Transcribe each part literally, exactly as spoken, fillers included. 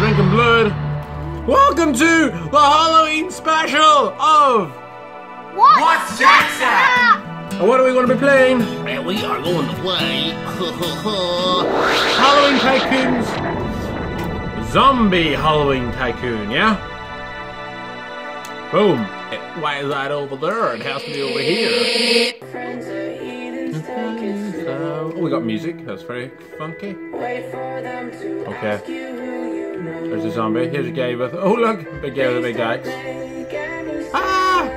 drinking blood. Welcome to the Halloween special of What? What's Jackson? And what are we going to be playing? And we are going to play Halloween Tycoons, Zombie Halloween Tycoon, yeah? Boom. Why is that over there? It has to be over here. Oh, we got music. That's very funky. Okay. There's a zombie. Here's a guy with... Oh, look! Big guy with a big axe. Ah!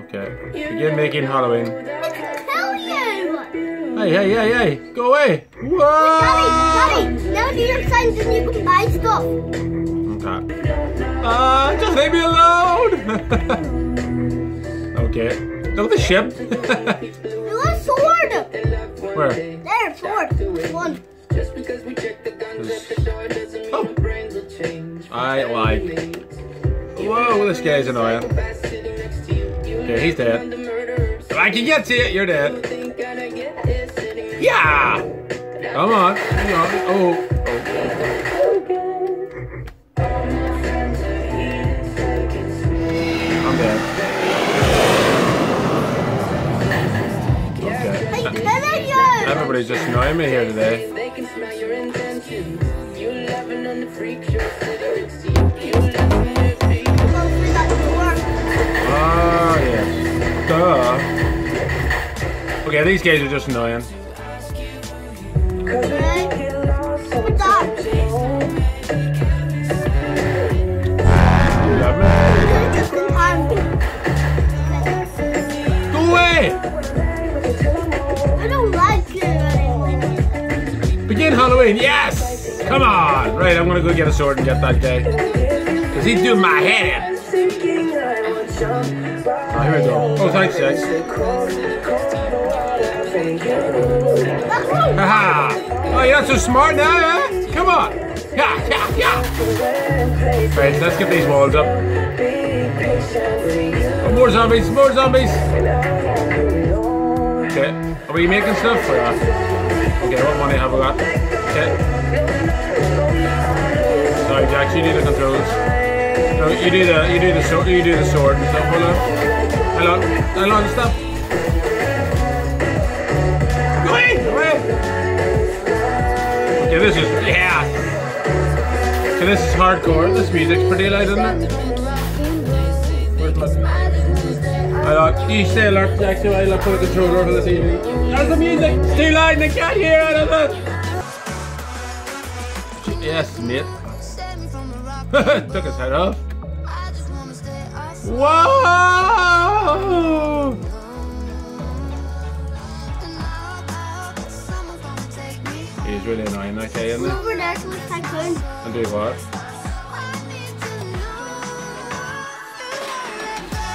Okay. Begin making Halloween. I can kill you! Hey, hey, hey, hey! Go away! Whoa! Daddy, Daddy! Now do your signs and you can buy stuff. Uh, just leave me alone! Okay. Look at the ship. There's a sword! Where? There, sword. One. Oh. I like. Whoa, this guy's annoying. Okay, he's dead. If I can get to you, you're dead. Yeah! Come on. Come on. Oh. Oh. Everybody's just annoying me here today. Oh, yeah. Duh. Okay, these guys are just annoying. Go away! Begin Halloween, yes! Come on! Right, I'm gonna go get a sword and get that guy. Cause he's doing my head in. Oh, here we go. Oh, thanks, Sex. Haha! Oh, you're not so smart now, eh? Come on! Yeah, yeah, yeah! Right, let's get these walls up. Oh, more zombies, more zombies! Okay, are we making stuff for that? Okay, what money have I got? Okay. Sorry, Jax, you do the controls. No, you do the you do the sword you do the sword and stuff. Hold on. Hello. Hello and stuff. Go in! Okay, this is yeah. Okay, this is hardcore. This music's pretty loud, isn't it? Where's my Hello, you stay alert, Jax, I will put a controller over this evening. That's the music! It's too loud and I can't hear it! Yes, mate. Took his head off. Whoa! He's really annoying, okay, isn't he? And do what?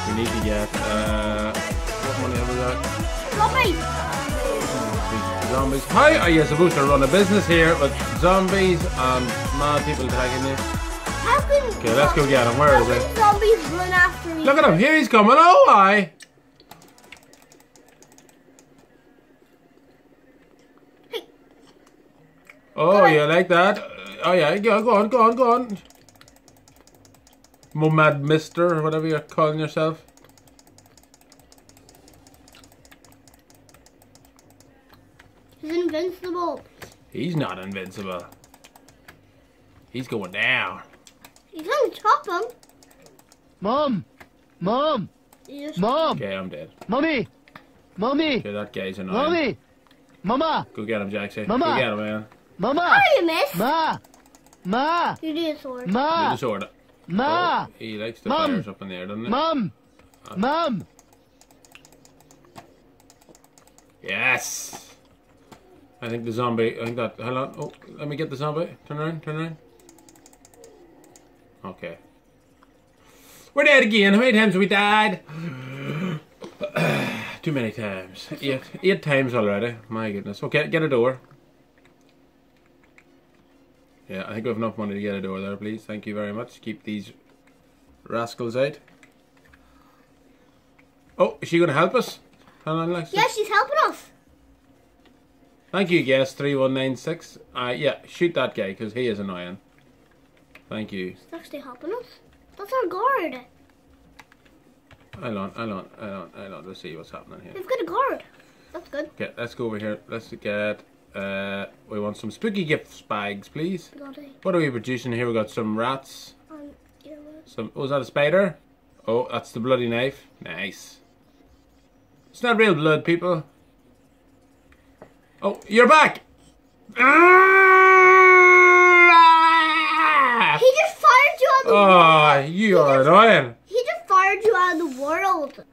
We need to get, uh... what money have we got? Zombies! Zombies. How are you supposed to run a business here with zombies and mad people attacking you? How can Okay, let's go get him. Where is it? Zombies run after me. Look at him. Here he's coming. Oh, why? Hey. Oh, you like that? Oh, yeah. Go on, go on, go on, go on. Momad Mister or whatever you're calling yourself. Invincible. He's not invincible. He's going down. He's gonna chop him. Mom, mom, yes. Mom. Okay, I'm dead. Mommy, mommy. Okay, that guy's annoying. Mommy, mama. Go get him, Jaxie. Mama, go get him, man. Mama. How are you, miss? Ma, ma. You do the sword. Ma, do the sword. Ma. Oh, he likes the mom. Fires up in there, doesn't he? Mom, oh. Mom. Yes. I think the zombie, I think that, hold on, oh, let me get the zombie, turn around, turn around. Okay. We're dead again, how many times have we died? Too many times, eight, eight times already, my goodness. Okay, get a door. Yeah, I think we have enough money to get a door there, please, thank you very much. Keep these rascals out. Oh, is she going to help us? Hold on, Lexi. Yeah, she's helping us. Thank you, yes, three one nine six. Uh, yeah, shoot that guy, because he is annoying. Thank you. It's actually helping us. That's our guard. Hold on, hold on, hold on, hold on. Let's see what's happening here. We've got a guard. That's good. Okay, let's go over here. Let's get... Uh, we want some spooky gifts bags, please. Bloody. What are we producing here? We've got some rats. Um, some... Oh, is that a spider? Oh, that's the bloody knife. Nice. It's not real blood, people. Oh, you're back! He just fired you out of the oh, world! Oh, you he are just, annoying! He just fired you out of the world!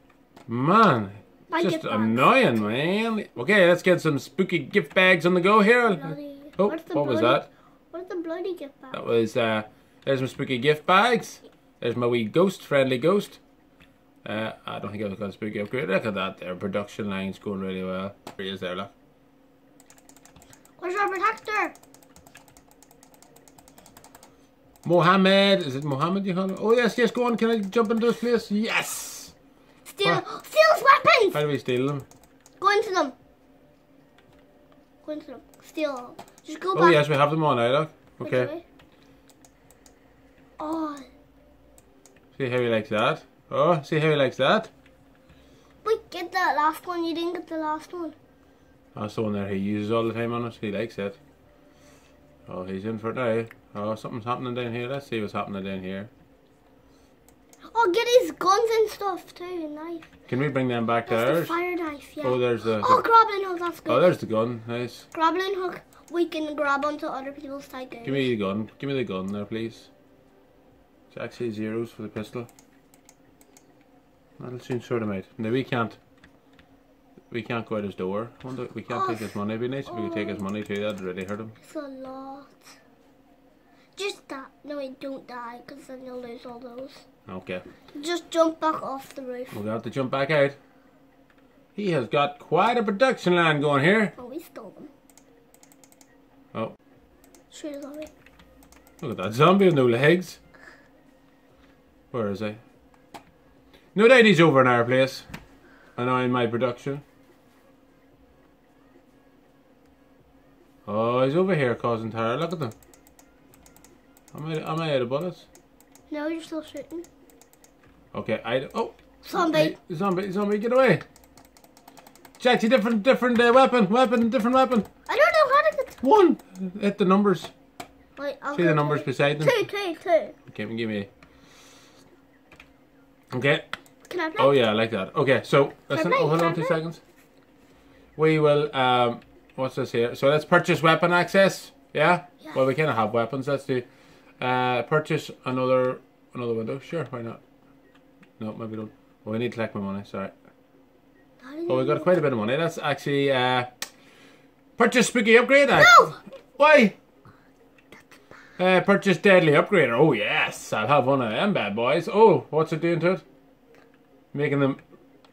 Man, I just annoying, man. Okay, let's get some spooky gift bags on the go here. Bloody. Oh, what bloody, was that? What's the bloody gift bag? That was, uh, there's some spooky gift bags. There's my wee ghost, friendly ghost. Uh, I don't think I was going to spooky upgrade. Look at that there, production line's going really well. There he is there, look. Where's our protector? Mohammed. Is it Mohammed you call him? Oh yes, yes, go on. Can I jump into this place? Yes! Steal, ah. steal his weapons! How do we steal them? Go into them. Go into them. Steal them. Just go oh, back. Oh yes, we have them on now, look. Okay. Oh. See how he likes that. Oh, see how he likes that. Wait, get that last one. You didn't get the last one. That's the one there he uses all the time on us. He likes it. Oh, he's in for it now. Oh, something's happening down here. Let's see what's happening down here. Oh, get his guns and stuff too, knife. Can we bring them back that's to ours? The fire knife, yeah. Oh, there's the... Oh, grappling hook, that's good. Oh, there's the gun, nice. Grappling hook, we can grab onto other people's tigers. Give me the gun. Give me the gun there, please. It's actually zeros for the pistol. That'll soon sort him out. No, we can't. We can't go out his door. We can't oh, take his money. It'd be nice if oh. we could take his money too. That'd really hurt him. It's a lot. Just that. No, he don't die because then you'll lose all those. Okay. Just jump back off the roof. We'll have to jump back out. He has got quite a production line going here. Oh, we stole them. Oh. Shoot a zombie. Look at that zombie with no legs. Where is he? No doubt he's over in our place. And I in my production. Oh, he's over here causing terror. Look at them. Am I, am I out of bullets? No, you're still shooting. Okay, I... Oh! Zombie! Zombie, zombie, get away! Jack, you different, different uh, weapon, weapon, different weapon. I don't know how to get... One! Hit the numbers. Wait, I'll see the numbers two. beside them? Two, two, two. Okay, give me... Okay. Can I play? Oh yeah, I like that. Okay, so... Listen, oh, hold on two seconds. We will... Um, what's this here? So let's purchase weapon access. Yeah? yeah. Well, we kind of have weapons. Let's do... Uh, purchase another another window. Sure, why not? No, maybe don't. Oh, I need to collect my money. Sorry. Oh, we got quite a bit of money. That's actually uh, purchase spooky upgrade. No. I, why? Uh, purchase deadly upgrader. Oh yes, I'll have one of them bad boys. Oh, what's it doing to it? Making them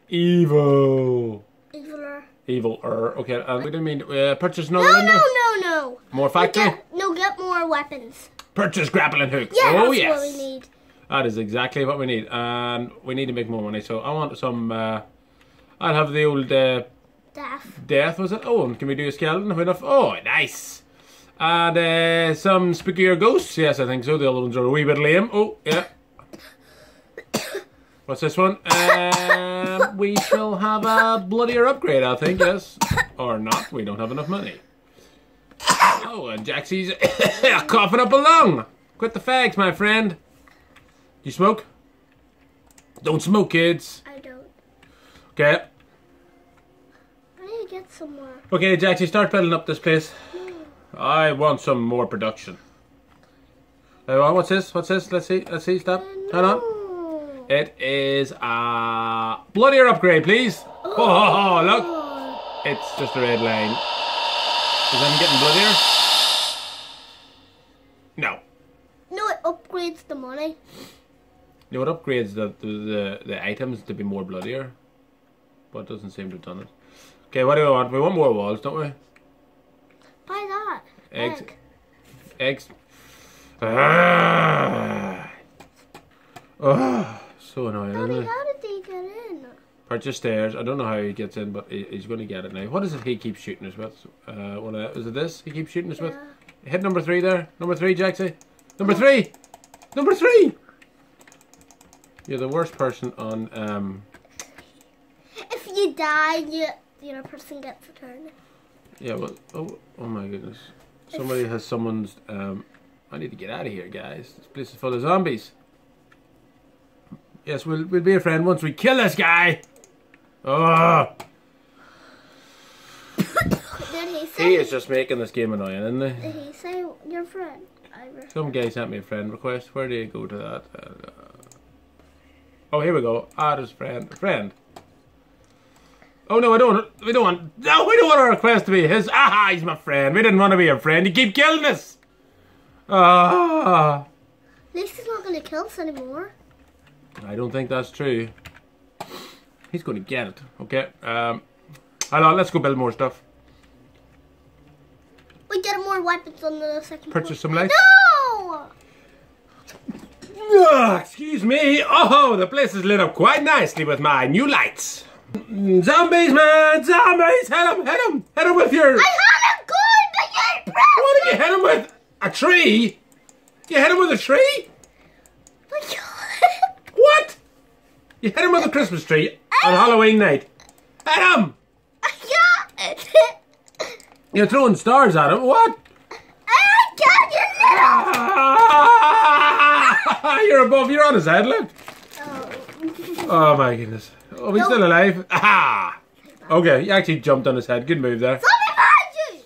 evil. Eviler. Eviler. Okay, uh, we didn't mean uh, purchase another no, window. No, no, no, no. More factory. Get, no, get more weapons. Purchase grappling hook. Yeah, oh that's yes, what we need. That is exactly what we need, and um, we need to make more money. So I want some. Uh, I'll have the old uh, death. Death was it? Oh, and can we do a skeleton? Have enough? Oh, nice. And uh, some spookier ghosts. Yes, I think so. The other ones are a wee bit lame. Oh, yeah. What's this one? Uh, we shall have a bloodier upgrade, I think. Yes, or not. We don't have enough money. Oh, and Jaxie's coughing up a lung. Quit the fags, my friend. You smoke? Don't smoke, kids. I don't. Okay. I need to get some more. Okay, Jaxie, start building up this place. Mm. I want some more production. Uh, what's this? What's this? Let's see. Let's see. Stop. Uh, no. Hold on. It is a bloodier upgrade, please. Oh, oh, oh look. Oh. It's just a red line. Is I'm getting bloodier? No. No, it upgrades the money. No, it upgrades the, the, the, the items to be more bloodier. But it doesn't seem to have done it. Okay, what do we want? We want more walls, don't we? Buy that. Eggs. Egg. Eggs. Ah. Oh, so annoying, Daddy, isn't it? How did they get in? Purchase stairs. I don't know how he gets in, but he, he's going to get it now. What is it he keeps shooting us with? Uh, one of, is it this he keeps shooting us yeah. with? Hit number three there. Number three, Jaxie. Number three! Number three! You're the worst person on... Um... If you die, you, the other person gets a turn. Yeah, well... Oh, oh my goodness. Somebody has someone's... Um, I need to get out of here, guys. This place is full of zombies. Yes, we'll, we'll be a friend once we kill this guy! Oh! Did he say... He is just making this game annoying, isn't he? Did he say your friend? Some guy sent me a friend request. Where do you go to that? Uh, oh, here we go. Add as friend. Friend. Oh no, I don't. We don't want. No, we don't want our request to be his. Ah, he's my friend. We didn't want to be a friend. You keep killing us. Ah. At least he's not going to kill us anymore. I don't think that's true. He's going to get it. Okay. Um. Hold on. Let's go build more stuff. We get more weapons on the second Purchase floor. some lights? No! Oh, excuse me. Oh, the place is lit up quite nicely with my new lights. Zombies, man! Zombies! Hit him! Hit him! Hit him with your... I had a gun, but you broke it! What did you hit him with? A tree? You hit him with a tree? But you... What? You hit him with a Christmas tree on Halloween night. Hit him! Yeah! You're throwing stars at him. What? Oh God, you're little. Ah, you're above. You're on his head, look. Oh. Oh my goodness. Oh, he's no. still alive. Aha. Okay, he actually jumped on his head. Good move there. Zombie!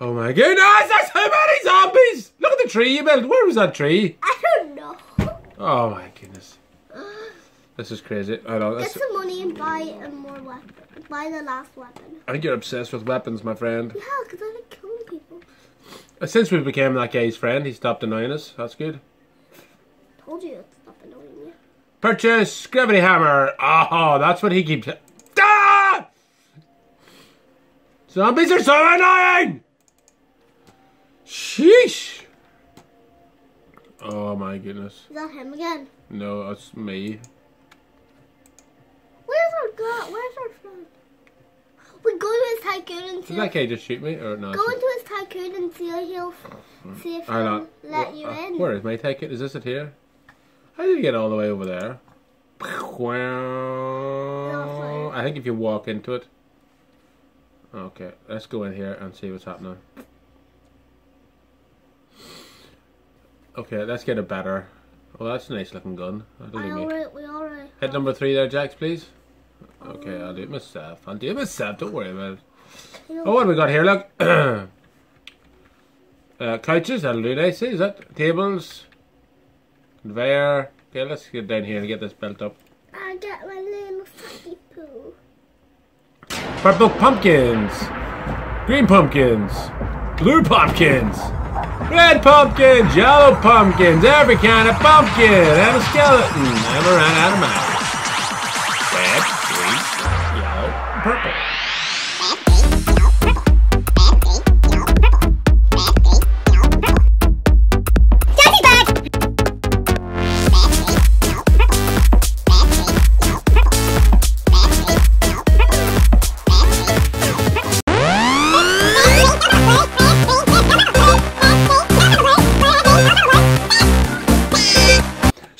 Oh my goodness, there's so many zombies. Look at the tree you built. Where was that tree? I don't know. Oh my goodness. This is crazy. I know. Get some money and buy a more weapon. Buy the last weapon. I think you're obsessed with weapons, my friend. Yeah, because I've been killing people. Since we became that guy's friend, he stopped annoying us. That's good. I told you it stopped annoying you. Purchase gravity hammer. Oh, that's what he keeps. Ah! Zombies are so annoying. Sheesh. Oh my goodness. Is that him again? No, that's me. Where's our god? Where's our friend? We go to his tycoon and see. Did that guy just shoot me or not? Go into his tycoon and see if he'll see if he'll let you in. Where is my tycoon? Is this it here? How did you get all the way over there? Well, I think if you walk into it. Okay, let's go in here and see what's happening. Okay, let's get it better. Well, that's a nice looking gun. I don't think we, we already hit number three there, Jax, please. Okay, I'll do it myself. I'll do it myself. Don't worry about it. Oh, what have we got here? Look, uh, couches. That'll do nicely. Is that tables? Conveyor. Okay, let's get down here and get this built up. I got my little sucky poo. Purple pumpkins, green pumpkins, blue pumpkins. Red pumpkins, yellow pumpkins, every kind of pumpkin, and a skeleton. Never ran out of mine. Red, green, yellow, and purple.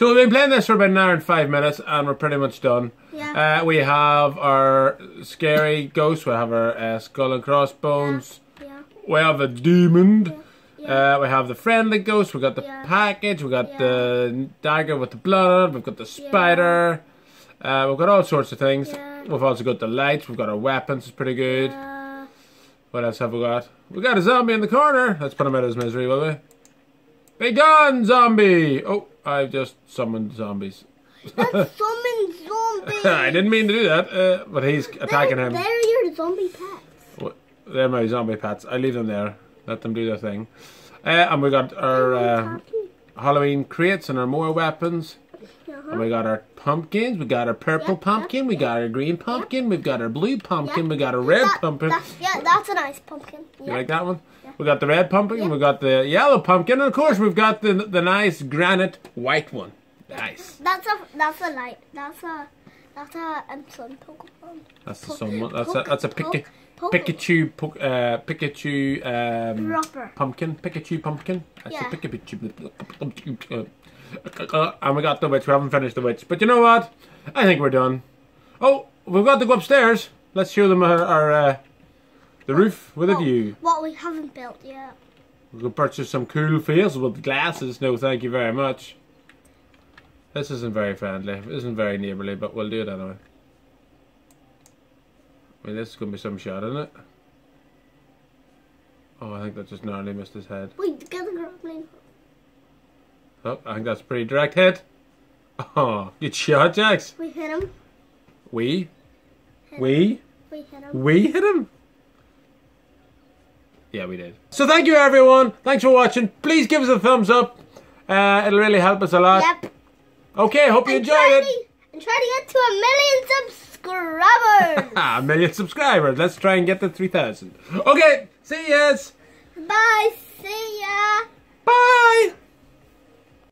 We've been playing this for about an hour and five minutes, and we're pretty much done. Yeah. Uh, we have our scary ghost. We have our uh, skull and crossbones. Yeah. Yeah. We have a demon. Yeah. Yeah. Uh, we have the friendly ghost. We got the yeah. package. We got yeah. the dagger with the blood on it. We've got the spider. Yeah. Uh, we've got all sorts of things. Yeah. We've also got the lights. We've got our weapons. It's pretty good. Yeah. What else have we got? We got a zombie in the corner. Let's put him out of his misery, will we? Be gone, zombie! Oh. I've just summoned zombies. That's summoned zombies! I didn't mean to do that, uh, but he's attacking they're, him. They're your zombie pets. Well, they're my zombie pets. I leave them there. Let them do their thing. Uh, and we got our uh, Halloween crates and our more weapons. Uh-huh. And we got our pumpkins. We got our purple yep, pumpkin. Yep, we yep. got our green pumpkin. Yep. We've got our blue pumpkin. Yep. We got our red that, pumpkin. That's, yeah, that's a nice pumpkin. Yep. You like that one? We got the red pumpkin, yeah. we got the yellow pumpkin, and of course we've got the the nice granite white one. Nice. That's a that's a light. That's a That's a um, sun Pokemon. That's a sun one. That's a that's a Pika, Pikachu uh, Pikachu um Rubber. pumpkin Pikachu pumpkin. That's yeah. a Pikachu. And we got the witch. We haven't finished the witch, but you know what? I think we're done. Oh, we've got to go upstairs. Let's show them our, our uh, the roof with oh, a view. What we haven't built yet. We could purchase some cool fields with glasses. No, thank you very much. This isn't very friendly. It isn't very neighbourly, but we'll do it anyway. I mean, this is going to be some shot, isn't it? Oh, I think that just narrowly missed his head. Wait, get the grappling. Oh, I think that's a pretty direct hit. Oh, good shot, Jax. We hit him. We? Hit we? Him. We hit him. We hit him? Yeah, we did. So thank you, everyone. Thanks for watching. Please give us a thumbs up. Uh, it'll really help us a lot. Yep. Okay, hope you enjoyed it. And try to get to a million subscribers. A million subscribers. Let's try and get to three thousand. Okay, see ya. Bye, see ya.